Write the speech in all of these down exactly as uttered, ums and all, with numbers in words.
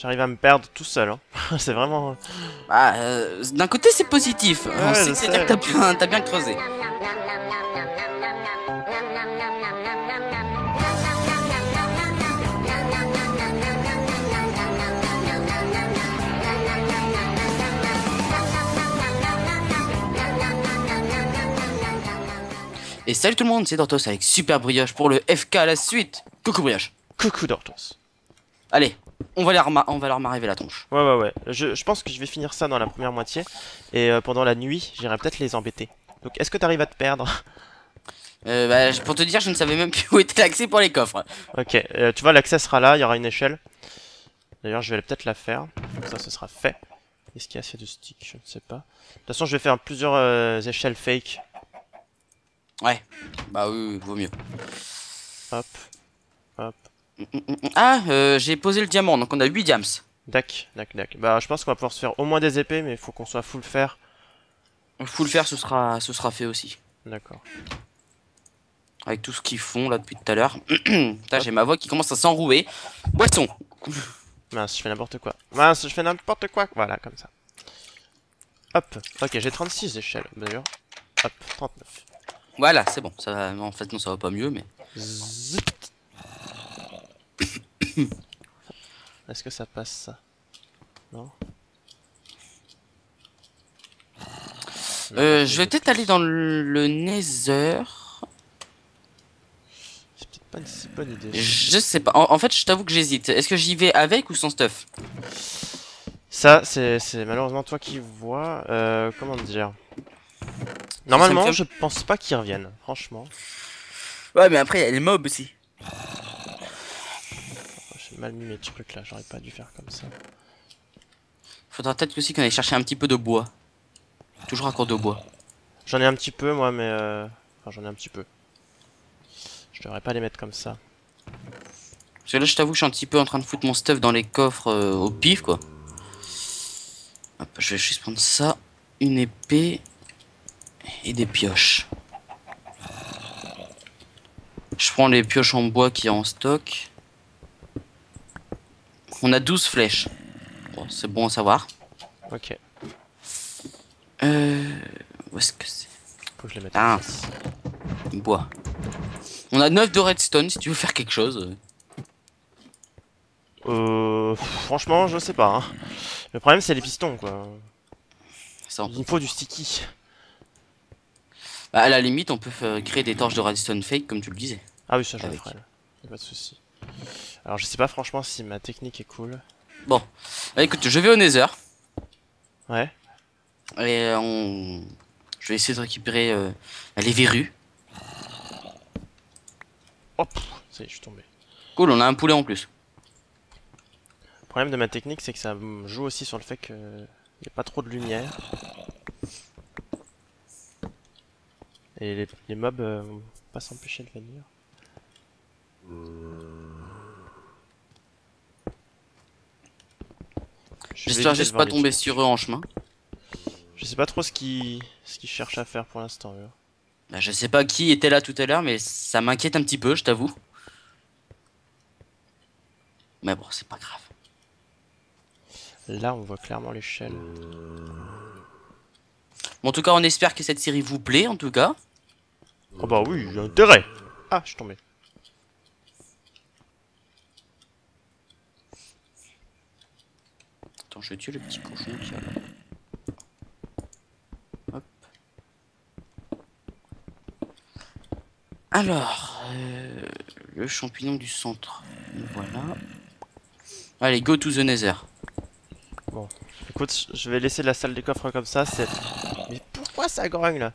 J'arrive à me perdre tout seul, hein. C'est vraiment... Bah, euh, d'un côté c'est positif, ouais, hein, c'est-à-dire que t'as bien, t'as bien creusé. Et salut tout le monde, c'est Dortos avec Super Brioche pour le F K à la suite. Coucou Brioche. Coucou Dortos. Allez, on va leur, on va leur marrer la tronche. Ouais ouais ouais, je, je pense que je vais finir ça dans la première moitié. Et euh, pendant la nuit, j'irai peut-être les embêter. Donc est-ce que t'arrives à te perdre? euh, bah, Pour te dire, je ne savais même plus où était l'accès pour les coffres. Ok, euh, tu vois l'accès sera là, il y aura une échelle. D'ailleurs je vais peut-être la faire, comme ça ce sera fait. Est-ce qu'il y a assez de sticks? Je ne sais pas. De toute façon je vais faire plusieurs euh, échelles fake. Ouais, bah oui, oui, vaut mieux. Hop, hop. Ah, euh, j'ai posé le diamant, donc on a huit diams. Dac, dac, dac. Bah, je pense qu'on va pouvoir se faire au moins des épées, mais il faut qu'on soit full fer. Full fer, ce sera, ce sera fait aussi. D'accord. Avec tout ce qu'ils font là depuis tout à l'heure. Putain, j'ai ma voix qui commence à s'enrouer. Boisson. Mince, je fais n'importe quoi. Mince, je fais n'importe quoi. Voilà, comme ça. Hop, ok, j'ai trente-six échelles d'ailleurs. Hop, trente-neuf. Voilà, c'est bon, ça va... en fait non ça va pas mieux mais... Est-ce que ça passe ça? Non. Euh, non, je vais peut-être aller dans le, le nether. C'est peut-être pas une si bonne idée. Je sais pas, en, en fait je t'avoue que j'hésite. Est-ce que j'y vais avec ou sans stuff? Ça c'est malheureusement toi qui vois, euh, comment dire... Normalement, fait... je pense pas qu'ils reviennent, franchement. Ouais, mais après, il y a les mobs aussi. J'ai mal mis mes trucs là, j'aurais pas dû faire comme ça. Faudra peut-être aussi qu'on aille chercher un petit peu de bois. Toujours à court de bois. J'en ai un petit peu, moi, mais. Euh... Enfin, j'en ai un petit peu. Je devrais pas les mettre comme ça. Parce que là, je t'avoue, je suis un petit peu en train de foutre mon stuff dans les coffres euh, au pif, quoi. Hop, je vais juste prendre ça. Une épée. Et des pioches. Je prends les pioches en bois qui est en stock. On a douze flèches. Bon, c'est bon à savoir. Ok. Euh. Où est-ce que c'est? Faut que je les mette. Ah. Bois. On a neuf de redstone si tu veux faire quelque chose. Euh. Franchement, je sais pas. Hein. Le problème, c'est les pistons, quoi. Ça, il me faut du sticky. Bah à la limite on peut euh, créer des torches de redstone fake comme tu le disais. Ah oui ça je le ferai, pas de soucis. Alors je sais pas franchement si ma technique est cool. Bon, bah écoute je vais au nether. Ouais. Et euh, on... je vais essayer de récupérer euh, les verrues. Hop, oh, ça y est je suis tombé. Cool, on a un poulet en plus. Le problème de ma technique c'est que ça joue aussi sur le fait qu'il n'y a pas trop de lumière. Et les, les mobs euh, vont pas s'empêcher de venir. J'espère juste pas tomber sur eux en chemin. Je sais pas trop ce qu'ils ce qu'ils cherchent à faire pour l'instant. Bah, je sais pas qui était là tout à l'heure, mais ça m'inquiète un petit peu, je t'avoue. Mais bon, c'est pas grave. Là, on voit clairement l'échelle. Bon, en tout cas, on espère que cette série vous plaît, en tout cas. Oh bah oui, j'ai intérêt. Ah, je suis tombé. Attends, je vais tuer le petit cochon qui a là. Hop. Alors, euh, le champignon du centre. Voilà. Allez, go to the nether. Bon, écoute, je vais laisser la salle des coffres comme ça, c'est... Mais pourquoi ça grogne là?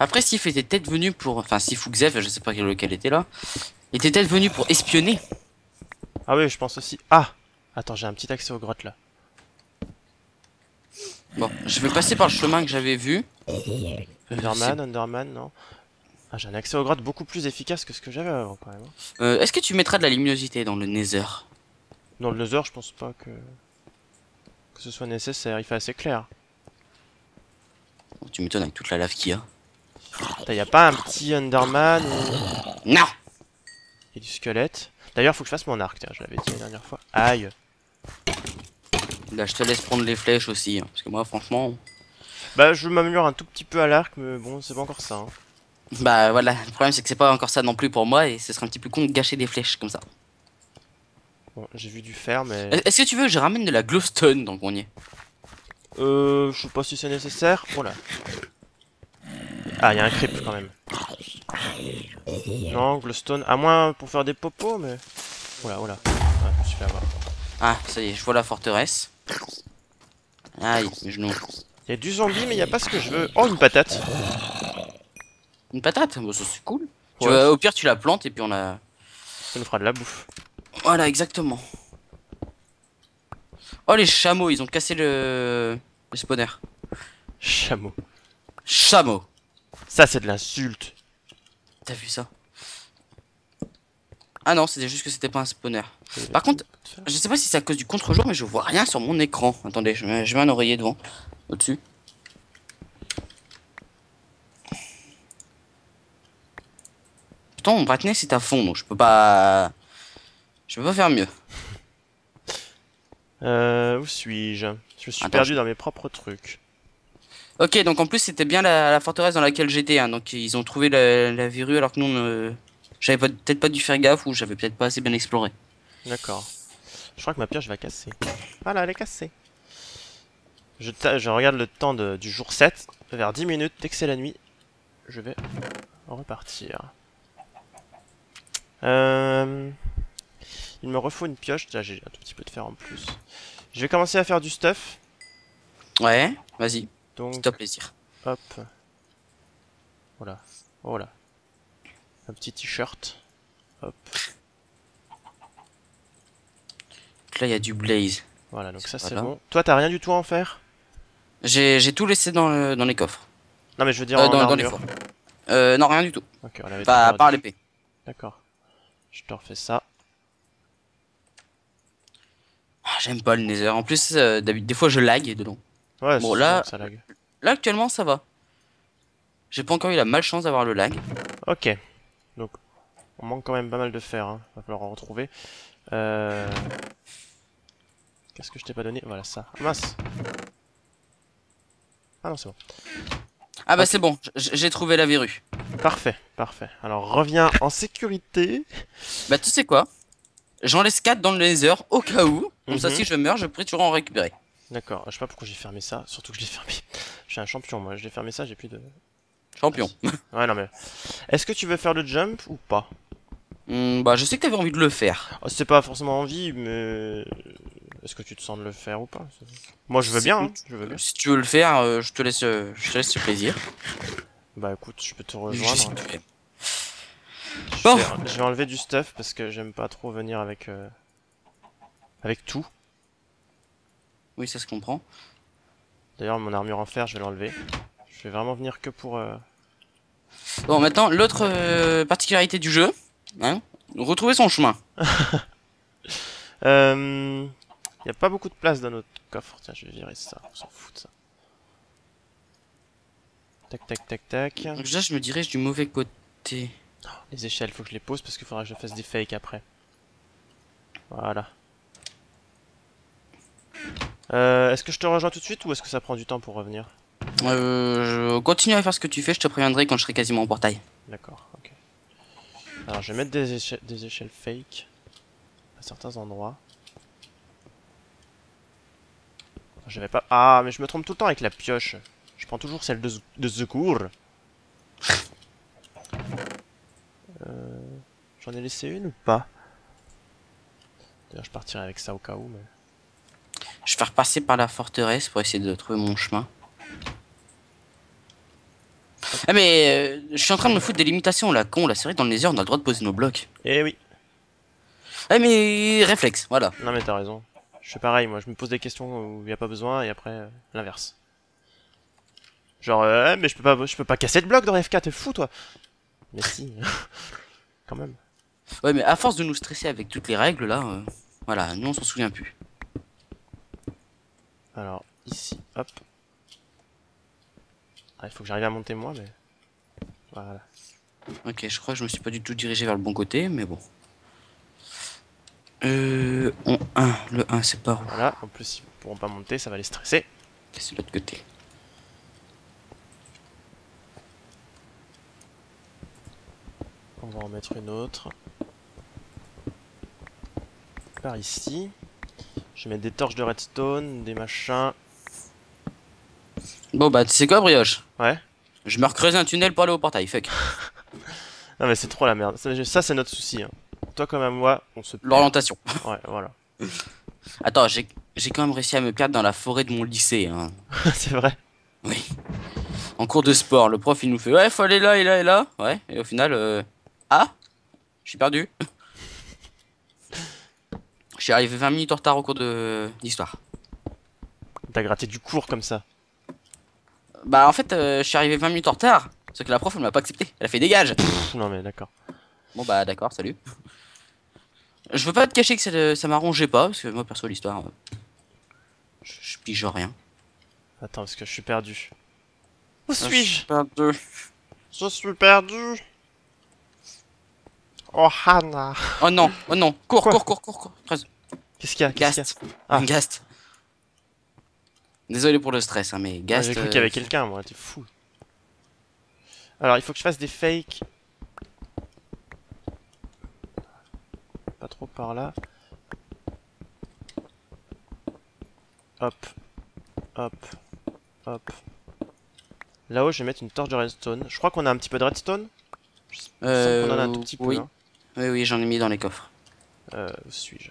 Après Sif était peut-être venu pour... Enfin Sif ou Xef, je sais pas lequel était là. Il était peut-être venu pour espionner. Ah oui, je pense aussi. Ah! Attends, j'ai un petit accès aux grottes là. Bon, je vais passer par le chemin que j'avais vu. Underman, Underman, non. Ah, j'ai un accès aux grottes beaucoup plus efficace que ce que j'avais avant quand même. Euh, Est-ce que tu mettras de la luminosité dans le nether? Dans le nether, je pense pas que... que ce soit nécessaire, il fait assez clair. Tu m'étonnes avec toute la lave qu'il y a. Putain, y a pas un petit Underman ou... Non. Et du squelette. D'ailleurs, faut que je fasse mon arc, tiens, je l'avais dit la dernière fois. Aïe. Là, je te laisse prendre les flèches aussi, hein, parce que moi, franchement... Bah, je m'améliore un tout petit peu à l'arc, mais bon, c'est pas encore ça. Hein. Bah, voilà, le problème, c'est que c'est pas encore ça non plus pour moi, et ce serait un petit peu con de gâcher des flèches comme ça. Bon, j'ai vu du fer, mais... Est-ce que tu veux que je ramène de la glowstone dans le grenier? Euh, je sais pas si c'est nécessaire. Voilà. Ah, il y a un creep quand même. Non, glowstone, à moins pour faire des popos, mais... Voilà, voilà. Ah, je me suis fait avoir. Ah, ça y est, je vois la forteresse. Aïe, mes genoux. Il y a du zombie, mais il n'y a pas ce que je veux. Oh, une patate. Une patate? Bon, ça c'est cool. Ouais. Tu vois, au pire, tu la plantes et puis on la... Ça nous fera de la bouffe. Voilà, exactement. Oh, les chameaux, ils ont cassé le, le spawner. Chameaux. Chameaux. Ça, c'est de l'insulte. T'as vu ça? Ah non, c'était juste que c'était pas un spawner. Par contre, je sais pas si c'est à cause du contre-jour, mais je vois rien sur mon écran. Attendez, je mets, je mets un oreiller devant, au-dessus. Putain, mon bracelet c'est à fond, donc je peux pas... Je peux pas faire mieux. Euh, où suis-je? Je me suis Attends. perdu dans mes propres trucs. Ok, donc en plus, c'était bien la, la forteresse dans laquelle j'étais, hein, donc ils ont trouvé la, la verrue alors que nous... On, j'avais peut-être pas dû faire gaffe ou j'avais peut-être pas assez bien exploré. D'accord. Je crois que ma pioche va casser. Voilà, elle est cassée. Je, je regarde le temps de, du jour sept. Vers dix minutes, dès que c'est la nuit, je vais repartir. Euh... Il me refaut une pioche. Là, j'ai un tout petit peu de fer en plus. Je vais commencer à faire du stuff. Ouais, vas-y. Donc... C'est ton plaisir. Hop. Voilà. Voilà. Un petit t-shirt. Hop. Donc là, il y a du blaze. Voilà, donc ça, c'est bon. Toi, t'as rien du tout à en faire? J'ai tout laissé dans, le, dans les coffres. Non, mais je veux dire euh, en dans, dans les coffres. Euh, non, rien du tout. Okay, on avait pas, par l'épée. D'accord. Je te refais ça. Ah, j'aime pas le nether. En plus, euh, des fois, je lag dedans. Ouais, bon, là, ça lag. Là, actuellement, ça va. J'ai pas encore eu la malchance d'avoir le lag. Ok. Donc, on manque quand même pas mal de fer, hein. Va falloir en retrouver. Euh... Qu'est-ce que je t'ai pas donné? Voilà, ça. Ah, mince. Ah non, c'est bon. Ah bah okay. C'est bon, j'ai trouvé la verrue. Parfait, parfait. Alors, reviens en sécurité. Bah tu sais quoi? J'en laisse quatre dans le nether, au cas où. Comme mm-hmm. ça, si je meurs, je pourrais toujours en récupérer. D'accord, je sais pas pourquoi j'ai fermé ça, surtout que je l'ai fermé. Je suis un champion, moi. Je l'ai fermé ça, j'ai plus de... Champion. Ouais, non mais... Est-ce que tu veux faire le jump ou pas? mmh, Bah je sais que t'avais envie de le faire. Oh, c'est pas forcément envie, mais... Est-ce que tu te sens de le faire ou pas? Moi je veux, si bien, hein. je veux bien. Si tu veux le faire, euh, je te laisse euh, je te laisse ce plaisir. Bah écoute, je peux te rejoindre. Hein. Je, bon. vais, je vais enlever du stuff parce que j'aime pas trop venir avec... Euh, avec tout. Oui, ça se comprend. D'ailleurs, mon armure en fer, je vais l'enlever. Je vais vraiment venir que pour... Euh... Bon, maintenant, l'autre euh, particularité du jeu, hein, retrouver son chemin. Il euh, n'y a pas beaucoup de place dans notre coffre. Tiens, je vais virer ça, on s'en fout de ça. Tac, tac, tac, tac. Donc là, je me dirige du mauvais côté. Oh, les échelles, faut que je les pose parce qu'il faudra que je fasse des fakes après. Voilà. Euh, est-ce que je te rejoins tout de suite ou est-ce que ça prend du temps pour revenir? Euh, je continue à faire ce que tu fais, je te préviendrai quand je serai quasiment au portail. D'accord, ok. Alors je vais mettre des, éche des échelles fake à certains endroits. Je vais pas... Ah, mais je me trompe tout le temps avec la pioche. Je prends toujours celle de, de secours. euh, J'en ai laissé une ou pas? D'ailleurs je partirai avec ça au cas où. Mais... Je vais repasser par la forteresse pour essayer de trouver mon chemin. Ah mais euh, je suis en train de me foutre des limitations là, con, la série dans le nether on a le droit de poser nos blocs. Eh oui. Ah mais réflexe, voilà. Non mais t'as raison. Je fais pareil moi, je me pose des questions où il y a pas besoin et après euh, l'inverse. Genre euh, mais je peux pas je peux pas casser de blocs dans F K, t'es fou toi. Mais si. Quand même. Ouais mais à force de nous stresser avec toutes les règles là, euh, voilà, nous on s'en souvient plus. Alors ici, hop. Ah, il faut que j'arrive à monter moi, mais... Voilà. Ok, je crois que je me suis pas du tout dirigé vers le bon côté, mais bon. Euh... On... un, le un, c'est par où? Voilà, en plus, pourront pas monter, ça va les stresser. C'est l'autre côté. On va en mettre une autre. Par ici. Je vais mettre des torches de redstone, des machins. Bon bah tu sais quoi Brioche? Ouais. Je me recreuse un tunnel pour aller au portail, fuck. Non mais c'est trop la merde, ça, ça c'est notre souci hein. Toi comme à moi, on se... L'orientation. Ouais, voilà. Attends, j'ai quand même réussi à me perdre dans la forêt de mon lycée hein. C'est vrai. Oui. En cours de sport, le prof il nous fait ouais faut aller là et là et là. Ouais, et au final... Euh... Ah, je suis perdu. Je suis arrivé vingt minutes en retard au cours de d'histoire. T'as gratté du cours comme ça? Bah en fait euh, je suis arrivé vingt minutes en retard. Sauf que la prof elle m'a pas accepté, elle a fait dégage. Pff, non mais d'accord. Bon bah d'accord, salut. Je veux pas te cacher que ça, euh, ça m'arrangeait pas, parce que moi perso l'histoire euh, je, je pige rien. Attends parce que je suis perdu. Où suis-je? Perdu. Je suis perdu. Oh Hannah. Oh non, oh non, cours, cours, cours, cours, cours. Qu'est-ce qu'il y a? Gast. Ah. Gast. Désolé pour le stress, hein, mais Gast. Ah, j'ai cru euh... qu'il y avait quelqu'un, moi, t'es fou. Alors, il faut que je fasse des fakes. Pas trop par là. Hop. Hop. Hop. Là-haut, je vais mettre une torche de redstone. Je crois qu'on a un petit peu de redstone. Euh. On en a un tout petit peu. Oui, hein. oui, oui j'en ai mis dans les coffres. Euh. Où suis-je?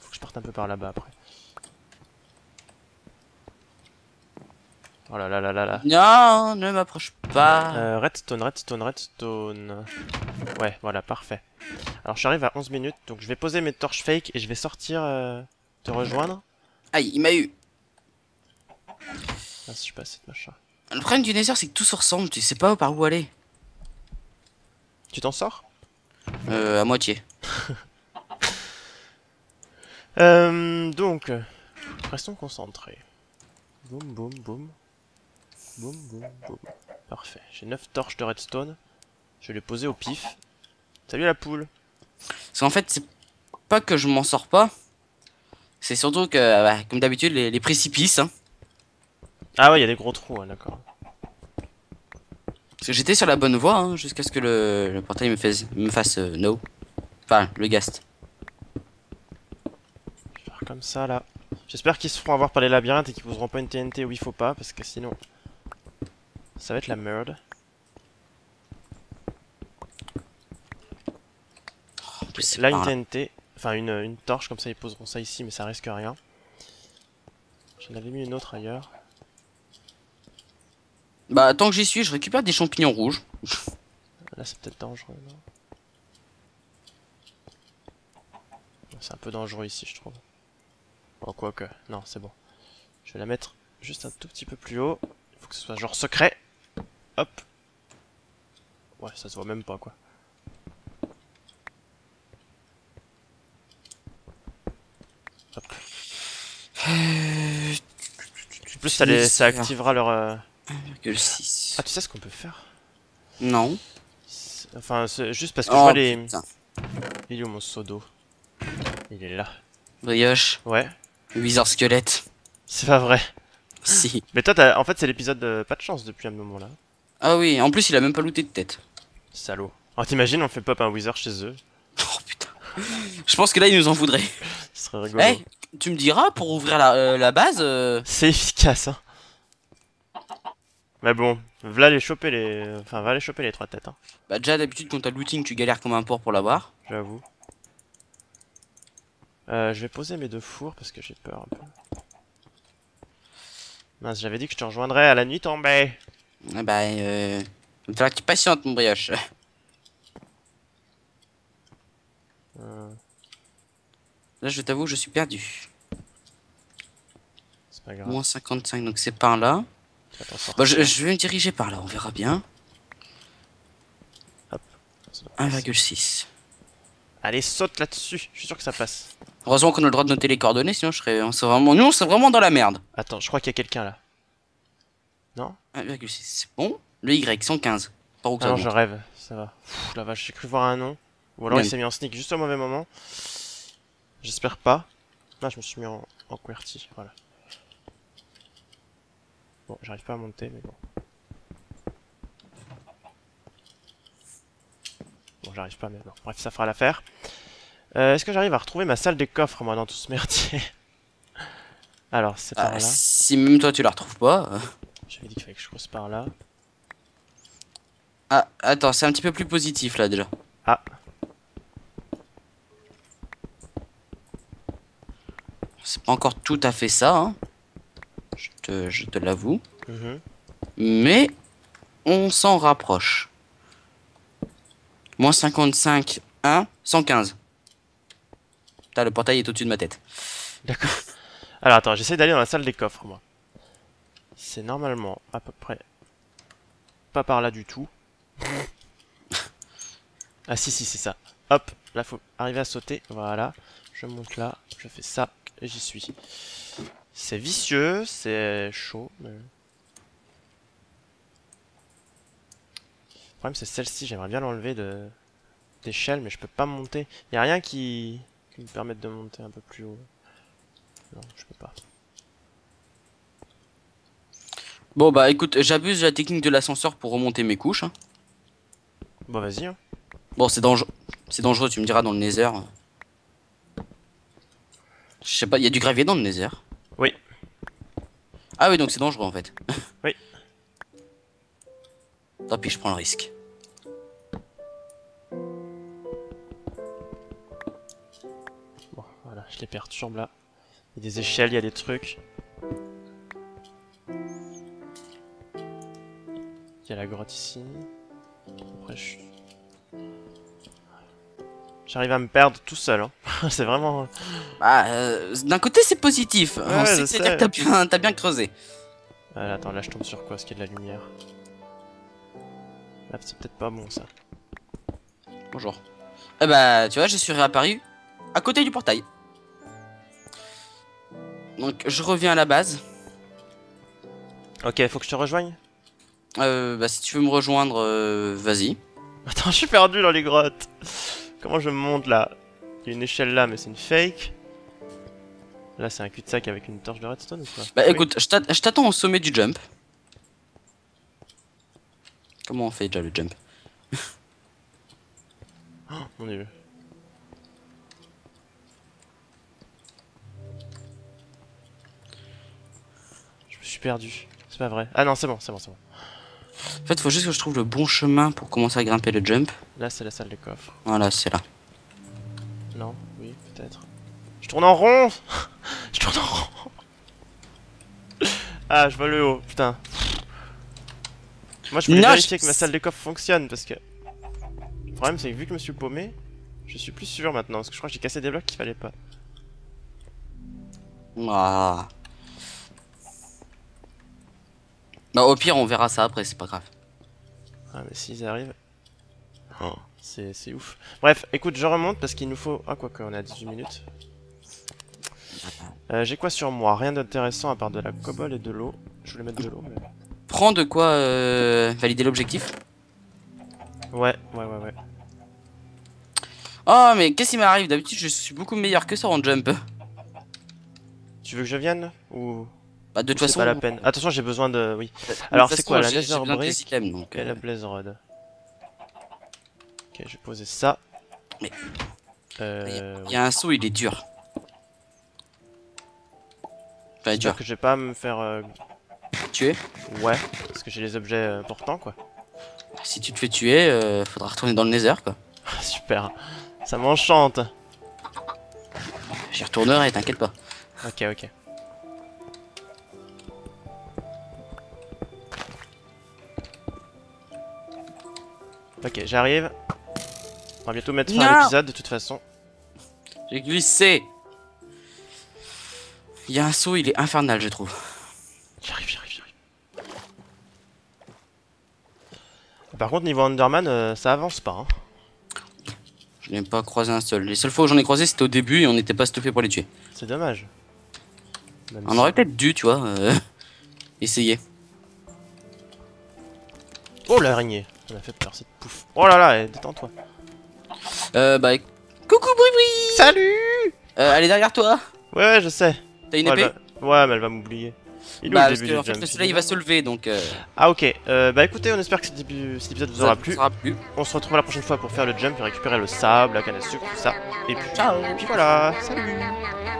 Faut que je parte un peu par là-bas après. Oh là là là là là. Non, ne m'approche pas. Euh, redstone, redstone, redstone. Ouais, voilà, parfait. Alors j'arrive à onze minutes, donc je vais poser mes torches fake et je vais sortir euh, te rejoindre. Aïe, il m'a eu. Ah, si je passe cette machin. Le problème du Nether, c'est que tout se ressemble, tu sais pas par où aller. Tu t'en sors? Euh, à moitié. euh, donc, restons concentrés. Boum, boum, boum. Boum, boum, boum. Parfait. J'ai neuf torches de redstone. Je vais les poser au pif. Salut la poule. Parce qu'en fait, c'est pas que je m'en sors pas. C'est surtout que, bah, comme d'habitude, les, les précipices. Hein. Ah ouais, il y a des gros trous, hein, d'accord. Parce que j'étais sur la bonne voie, hein, jusqu'à ce que le, le portail me fasse, me fasse euh, no. Enfin, le Gast. Je vais faire comme ça, là. J'espère qu'ils se feront avoir par les labyrinthes et qu'ils poseront pas une T N T où il faut pas, parce que sinon... Ça va être la merde. Oh, là une T N T, enfin une, une torche comme ça ils poseront ça ici mais ça risque rien. J'en avais mis une autre ailleurs. Bah tant que j'y suis je récupère des champignons rouges. Là c'est peut-être dangereux non? C'est un peu dangereux ici je trouve. Oh quoique, non c'est bon. Je vais la mettre juste un tout petit peu plus haut. Il faut que ce soit genre secret. Hop. Ouais, ça se voit même pas, quoi. Hop. En plus, ça, les, ça activera leur... Euh... un virgule six. Ah, tu sais ce qu'on peut faire? Non. Enfin, juste parce que oh, je vois les... Putain. Il est où mon seau d'eau? Il est là. Brioche. Ouais. Wizard squelette. C'est pas vrai. Si. Mais toi, as... en fait, c'est l'épisode de... pas de chance depuis un moment là. Ah oui, en plus il a même pas looté de tête. Salaud. Alors t'imagines on fait pop un wizard chez eux. Oh putain. Je pense que là ils nous en voudraient. Ce serait rigolo. Hey, tu me diras pour ouvrir la, euh, la base euh... C'est efficace hein. Mais bon, va les choper les... Enfin va les choper les trois têtes hein. Bah déjà d'habitude quand t'as looting tu galères comme un porc pour l'avoir. J'avoue. euh, Je vais poser mes deux fours parce que j'ai peur un peu. Mince j'avais dit que je te rejoindrais à la nuit tombée. Ah bah euh... Il faudra que tu patientes mon brioche. euh... Là je t'avoue je suis perdu. C'est pas grave. Moins cinquante-cinq donc c'est par là. Bon, je, je vais me diriger par là on verra bien. Hop. un virgule six. Allez saute là dessus, je suis sûr que ça passe. Heureusement qu'on a le droit de noter les coordonnées sinon je serais... On serait vraiment... Nous on serait vraiment dans la merde. Attends je crois qu'il y a quelqu'un là. Non, un virgule six, c'est bon. Le Y, cent quinze. Par où que ah ça non, je rêve, ça va. Pff, la vache, j'ai cru voir un nom. Ou alors oui. Il s'est mis en sneak juste au mauvais moment. J'espère pas. Là, je me suis mis en... en QWERTY, voilà. Bon, j'arrive pas à monter, mais bon. Bon, j'arrive pas, mais bon. Bref, ça fera l'affaire. Euh, Est-ce que j'arrive à retrouver ma salle des coffres, moi, dans tout ce merdier? Alors, c'est par euh, là. Si même toi, tu la retrouves pas... Euh... J'avais dit qu'il fallait que je croise par là. Ah, attends, c'est un petit peu plus positif, là, déjà. Ah. C'est pas encore tout à fait ça, hein. Je te, je te l'avoue. Mm-hmm. Mais on s'en rapproche. Moins cinquante-cinq, un, cent quinze. Putain, le portail est au-dessus de ma tête. D'accord. Alors, attends, j'essaie d'aller dans la salle des coffres, moi. C'est normalement à peu près... Pas par là du tout. Ah si si, c'est ça. Hop, là faut arriver à sauter. Voilà, je monte là, je fais ça et j'y suis. C'est vicieux, c'est chaud mais... Le problème c'est celle-ci, j'aimerais bien l'enlever de d'échelle mais je peux pas monter. Il n'y a rien qui... qui me permette de monter un peu plus haut. Non, je peux pas. Bon bah écoute, j'abuse de la technique de l'ascenseur pour remonter mes couches. Hein. Bon vas-y. Hein. Bon c'est dangereux, c'est dangereux tu me diras dans le Nether. Je sais pas, il y a du gravier dans le Nether. Oui. Ah oui donc c'est dangereux en fait. Oui. Tant pis je prends le risque. Bon voilà, je les perturbe là. Il y a des échelles, il y a des trucs. Il y a la grotte ici. Après, je... J'arrive à me perdre tout seul. Hein. C'est vraiment... Bah, euh, d'un côté, c'est positif. Ouais, hein. C'est-à-dire que t'as bien, t'as bien creusé. Voilà, attends, là, je tombe sur quoi? Est-ce qu'il y a de la lumière? Là, c'est peut-être pas bon, ça. Bonjour. Eh bah, tu vois, je suis réapparu à côté du portail. Donc, je reviens à la base. Ok, faut que je te rejoigne? Euh, bah si tu veux me rejoindre, euh, vas-y. Attends, je suis perdu dans les grottes. Comment je monte là? Il y a une échelle là, mais c'est une fake. Là, c'est un cul-de-sac avec une torche de redstone ou quoi? Bah oui. Écoute, je t'attends au sommet du jump. Comment on fait déjà le jump? Oh, mon dieu. Je me suis perdu. C'est pas vrai. Ah non, c'est bon, c'est bon, c'est bon. En fait, faut juste que je trouve le bon chemin pour commencer à grimper le jump. Là, c'est la salle des coffres. Voilà, c'est là. Non, oui, peut-être. Je tourne en rond. Je tourne en rond. Ah, je vois le haut, putain. Moi, je voulais non, vérifier je... que ma salle des coffres fonctionne parce que... Le problème, c'est que vu que je me suis paumé, je suis plus sûr maintenant. Parce que je crois que j'ai cassé des blocs qu'il fallait pas. Ouah. Bah au pire on verra ça après, c'est pas grave. Ah mais s'ils arrivent... Oh. C'est ouf. Bref, écoute je remonte parce qu'il nous faut... Ah quoi que, on est à dix-huit minutes. Euh, J'ai quoi sur moi? Rien d'intéressant à part de la cobble et de l'eau. Je voulais mettre de l'eau mais... Prends de quoi euh, valider l'objectif. Ouais, ouais, ouais, ouais. Oh mais qu'est-ce qui m'arrive? D'habitude je suis beaucoup meilleur que ça en jump. Tu veux que je vienne ou... Bah de toute façon, pas la peine. Attention, j'ai besoin de... Oui. Alors c'est quoi la Nether Brick et la Blaze Rod? Ok, je vais poser ça. Mais... Euh... Il y a un saut, il est dur. Enfin, dur. Que je vais pas me faire... Euh... Tuer? Ouais, parce que j'ai les objets euh, portants, quoi. Si tu te fais tuer, euh, faudra retourner dans le Nether, quoi. Super, ça m'enchante. J'y retournerai, t'inquiète pas. Ok, ok. Ok, j'arrive. On va bientôt mettre fin à l'épisode de toute façon. J'ai glissé. Il y a un saut, il est infernal, je trouve. J'arrive, j'arrive, j'arrive. Par contre, niveau Underman, euh, ça avance pas. Hein. Je n'ai pas croisé un seul. Les seules fois où j'en ai croisé, c'était au début et on n'était pas stoppé pour les tuer. C'est dommage. Même on si... aurait peut-être dû, tu vois, euh, essayer. Oh, l'araignée. On a fait peur cette pouf. Oh là là, détends-toi. Euh bah... Coucou Brivri. Salut euh, Elle est derrière toi. Ouais ouais je sais. T'as une épée? Ouais, bah... ouais mais elle va m'oublier. Il bah, parce que en fait, le soleil il va se lever donc. Euh... Ah, ok. Euh, bah écoutez, on espère que cet épisode vous aura plu. plu. On se retrouve la prochaine fois pour faire le jump et récupérer le sable, la canne à sucre, tout ça. Et puis, ciao. Et puis voilà, salut.